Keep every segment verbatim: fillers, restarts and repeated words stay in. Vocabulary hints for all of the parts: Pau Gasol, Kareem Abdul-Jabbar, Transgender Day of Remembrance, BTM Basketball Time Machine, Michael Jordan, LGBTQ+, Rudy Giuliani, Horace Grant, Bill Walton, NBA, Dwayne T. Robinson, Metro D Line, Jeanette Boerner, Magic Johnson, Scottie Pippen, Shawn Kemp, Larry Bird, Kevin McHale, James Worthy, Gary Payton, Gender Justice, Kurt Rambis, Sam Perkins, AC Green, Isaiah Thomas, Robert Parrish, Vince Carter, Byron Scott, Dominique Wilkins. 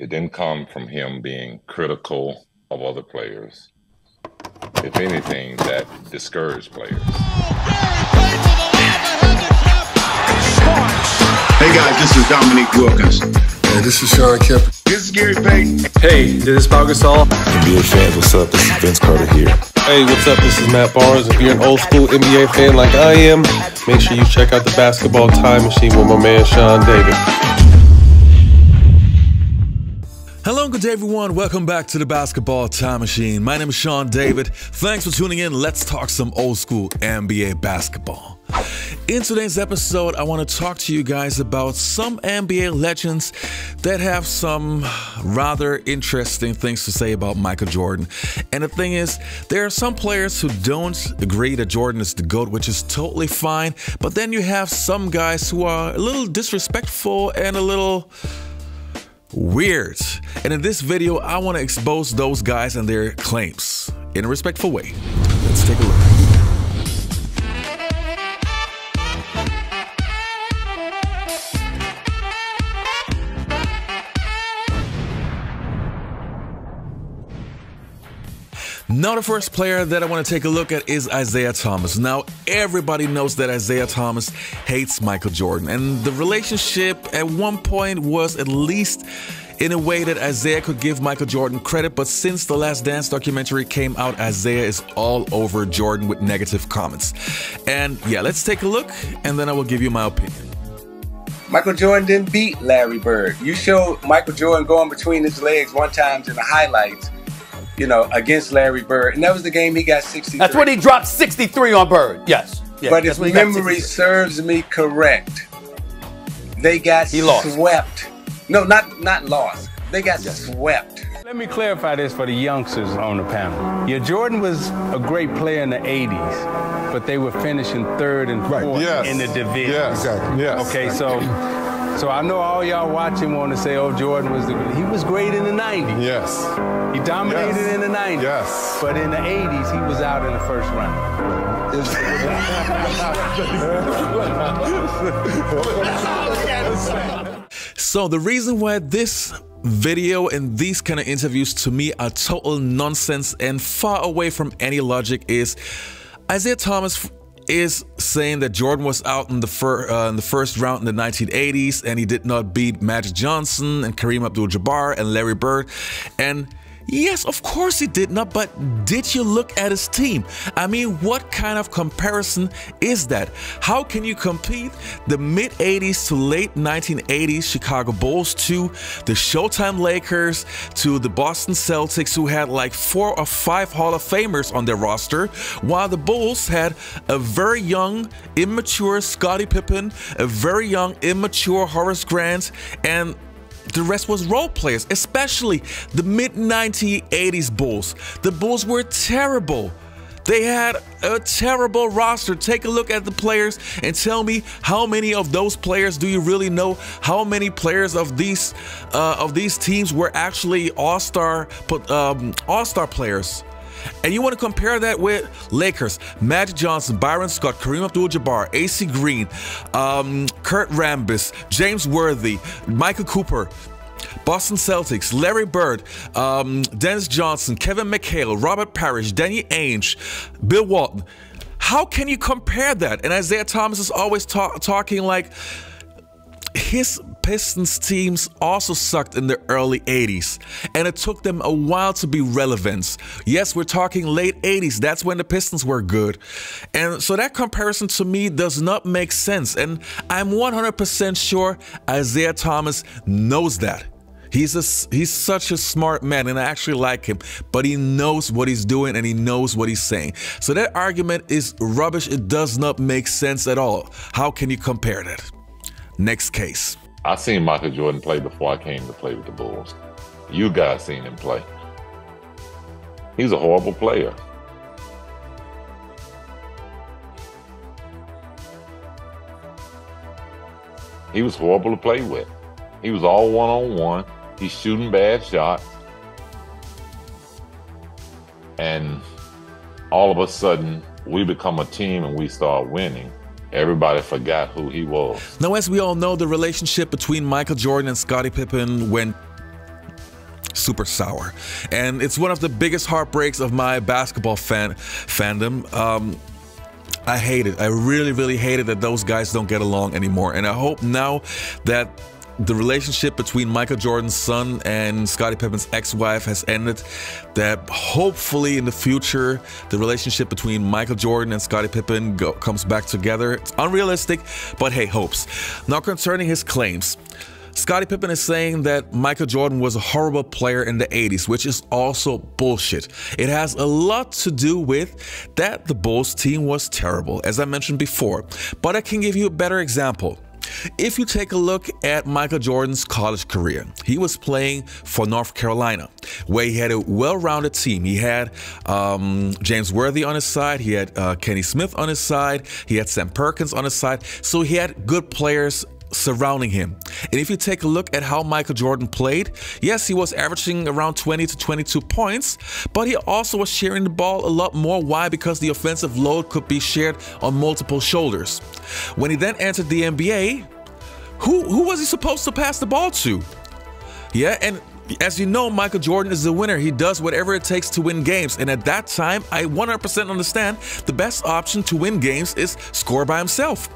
It didn't come from him being critical of other players. If anything, that discouraged players. Hey guys, this is Dominique Wilkins. Hey, this is Shawn Kemp. This is Gary Payton. Hey, this is Pau Gasol. N B A fans, what's up? This is Vince Carter here. Hey, what's up? This is Matt Barnes. If you're an old school N B A fan like I am, make sure you check out the Basketball Time Machine with my man Sean Davis. Hello and good day everyone, welcome back to the Basketball Time Machine. My name is Sean David, thanks for tuning in. Let's talk some old school N B A basketball. In today's episode, I want to talk to you guys about some N B A legends that have some rather interesting things to say about Michael Jordan. And the thing is, there are some players who don't agree that Jordan is the GOAT, which is totally fine, but then you have some guys who are a little disrespectful and a little weird. And in this video, I want to expose those guys and their claims in a respectful way. Let's take a look. Now, the first player that I want to take a look at is Isaiah Thomas. Now, everybody knows that Isaiah Thomas hates Michael Jordan, and the relationship at one point was at least in a way that Isaiah could give Michael Jordan credit, but since the Last Dance documentary came out, Isaiah is all over Jordan with negative comments. And yeah, let's take a look, and then I will give you my opinion. Michael Jordan didn't beat Larry Bird. You showed Michael Jordan going between his legs one time in the highlights, you know, against Larry Bird. And that was the game he got sixty-three. That's when he dropped sixty-three on Bird, yes. yes. But if memory serves me correct, they got he swept. Lost. No, not, not lost. They got yes. swept. Let me clarify this for the youngsters on the panel. Yeah, Jordan was a great player in the eighties, but they were finishing third and fourth right. yes. in the division. Yes. Exactly. Yes. Okay, so... So I know all y'all watching want to say, oh, Jordan was the he was great in the nineties. Yes. He dominated yes. in the nineties. Yes. But in the eighties, he was out in the first round. That's all I gotta say. So the reason why this video and these kind of interviews to me are total nonsense and far away from any logic is Isaiah Thomas is saying that Jordan was out in the, fir uh, in the first round in the nineteen eighties and he did not beat Magic Johnson and Kareem Abdul-Jabbar and Larry Bird. And yes, of course he did not, but did you look at his team? I mean, what kind of comparison is that? How can you compete the mid eighties to late nineteen eighties Chicago Bulls to the Showtime Lakers to the Boston Celtics, who had like four or five Hall of Famers on their roster, while the Bulls had a very young, immature Scottie Pippen, a very young, immature Horace Grant, and the rest was role players, especially the mid nineteen eighties Bulls. The Bulls were terrible. They had a terrible roster. Take a look at the players and tell me how many of those players do you really know? How many players of these uh, of these teams were actually all-star um, all-star players? And you want to compare that with Lakers, Magic Johnson, Byron Scott, Kareem Abdul-Jabbar, A C Green, um, Kurt Rambis, James Worthy, Michael Cooper, Boston Celtics, Larry Bird, um, Dennis Johnson, Kevin McHale, Robert Parrish, Danny Ainge, Bill Walton. How can you compare that? And Isaiah Thomas is always ta- talking like his Pistons teams also sucked in the early eighties, and it took them a while to be relevant. Yes, we're talking late eighties. That's when the Pistons were good. And so that comparison to me does not make sense. And I'm one hundred percent sure Isaiah Thomas knows that. He's a, he's such a smart man, and I actually like him, but he knows what he's doing and he knows what he's saying. So that argument is rubbish. It does not make sense at all. How can you compare that? Next case. I seen Michael Jordan play before I came to play with the Bulls. You guys seen him play. He's a horrible player. He was horrible to play with. He was all one-on-one. He's shooting bad shots. And all of a sudden, we become a team and we start winning. Everybody forgot who he was. Now, as we all know, the relationship between Michael Jordan and Scottie Pippen went super sour. And it's one of the biggest heartbreaks of my basketball fan fandom. Um, I hate it. I really, really hate it that those guys don't get along anymore. And I hope now that the relationship between Michael Jordan's son and Scottie Pippen's ex-wife has ended, that hopefully in the future the relationship between Michael Jordan and Scottie Pippen go, comes back together. It's unrealistic, but hey, hopes. Now concerning his claims. Scottie Pippen is saying that Michael Jordan was a horrible player in the eighties, which is also bullshit. It has a lot to do with that the Bulls team was terrible, as I mentioned before. But I can give you a better example. If you take a look at Michael Jordan's college career, he was playing for North Carolina, where he had a well-rounded team. He had um, James Worthy on his side, he had uh, Kenny Smith on his side, he had Sam Perkins on his side, so he had good players surrounding him. And if you take a look at how Michael Jordan played, yes, he was averaging around twenty to twenty-two points, but he also was sharing the ball a lot more. Why? Because the offensive load could be shared on multiple shoulders. When he then entered the N B A, who, who was he supposed to pass the ball to? Yeah, and as you know, Michael Jordan is the winner. He does whatever it takes to win games. And at that time, I one hundred percent understand the best option to win games is score by himself.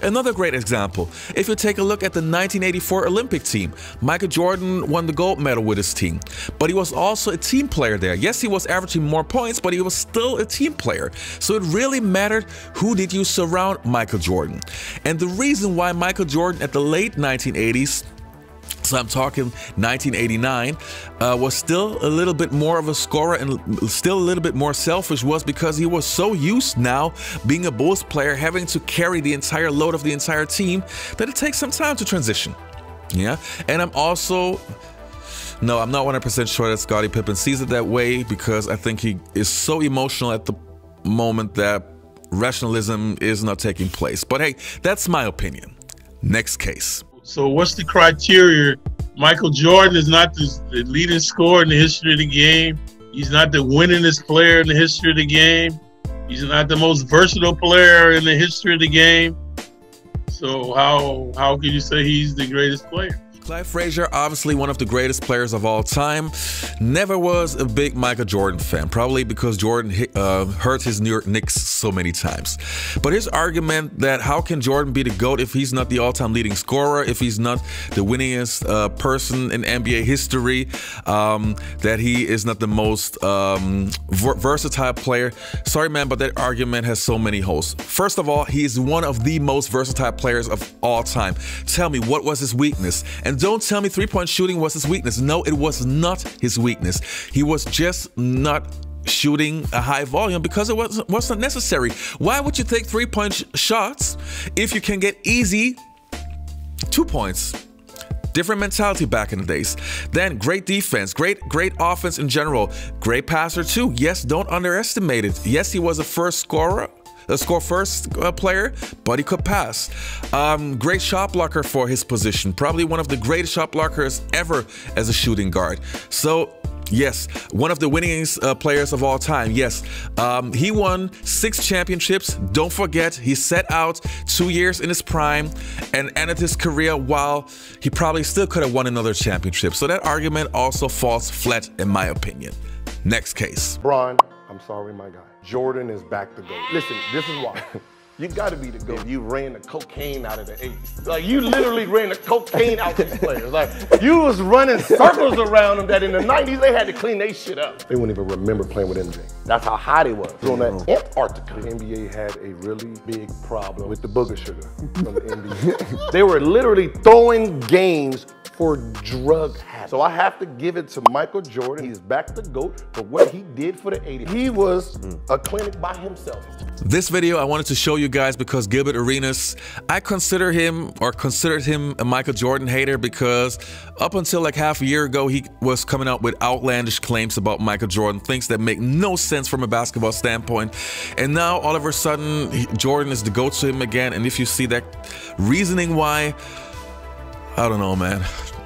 Another great example, if you take a look at the nineteen eighty-four Olympic team, Michael Jordan won the gold medal with his team, but he was also a team player there. Yes, he was averaging more points, but he was still a team player. So it really mattered who did you surround Michael Jordan. And the reason why Michael Jordan at the late nineteen eighties, so I'm talking nineteen eighty-nine, uh, was still a little bit more of a scorer and still a little bit more selfish was because he was so used now being a Bulls player, having to carry the entire load of the entire team, that it takes some time to transition. Yeah, and I'm also... No, I'm not one hundred percent sure that Scottie Pippen sees it that way, because I think he is so emotional at the moment that rationalism is not taking place. But hey, that's my opinion. Next case. So what's the criteria? Michael Jordan is not the leading scorer in the history of the game. He's not the winningest player in the history of the game. He's not the most versatile player in the history of the game. So how, how can you say he's the greatest player? Clive Frazier, obviously one of the greatest players of all time, never was a big Michael Jordan fan, probably because Jordan uh, hurt his New York Knicks so many times. But his argument that how can Jordan be the GOAT if he's not the all-time leading scorer, if he's not the winningest uh, person in N B A history, um, that he is not the most um, versatile player. Sorry, man, but that argument has so many holes. First of all, he is one of the most versatile players of all time. Tell me, what was his weakness? And And don't tell me three-point shooting was his weakness. No, it was not his weakness. He was just not shooting a high volume because it wasn't, wasn't necessary. Why would you take three-point sh shots if you can get easy two points? Different mentality back in the days. Then great defense, great great offense in general, great passer too. Yes, don't underestimate it. Yes, he was a first scorer. A score first uh, player, but he could pass. Um, great shot blocker for his position. Probably one of the greatest shot blockers ever as a shooting guard. So, yes, one of the winningest uh, players of all time. Yes, um, he won six championships. Don't forget, he sat out two years in his prime and ended his career while he probably still could have won another championship. So that argument also falls flat in my opinion. Next case. Bron, I'm sorry, my guy. Jordan is back to go. Listen, this is why. You gotta be the GOAT. You ran the cocaine out of the eighties. Like, you literally ran the cocaine out these players. Like, you was running circles around them that in the nineties, they had to clean their shit up. They wouldn't even remember playing with M J. That's how hot it was. On that Antarctica. The N B A had a really big problem with the booger sugar from the N B A. They were literally throwing games for drug habit. So I have to give it to Michael Jordan. He's back the GOAT for what he did for the eighties. He was a clinic by himself. This video I wanted to show you guys because Gilbert Arenas, I consider him or considered him a Michael Jordan hater because up until like half a year ago, he was coming out with outlandish claims about Michael Jordan, things that make no sense from a basketball standpoint. And now all of a sudden, Jordan is the GOAT to him again. And if you see that reasoning why, I don't know, man.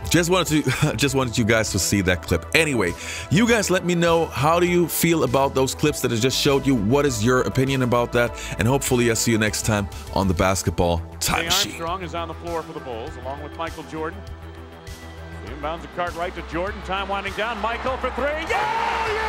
Just wanted to, just wanted you guys to see that clip. Anyway, you guys let me know, how do you feel about those clips that I just showed you? What is your opinion about that? And hopefully I'll see you next time on the Basketball Time Machine. Armstrong is on the floor for the Bulls, along with Michael Jordan. Inbounds to Cartwright to Jordan. Time winding down. Michael for three. Yeah! Yeah!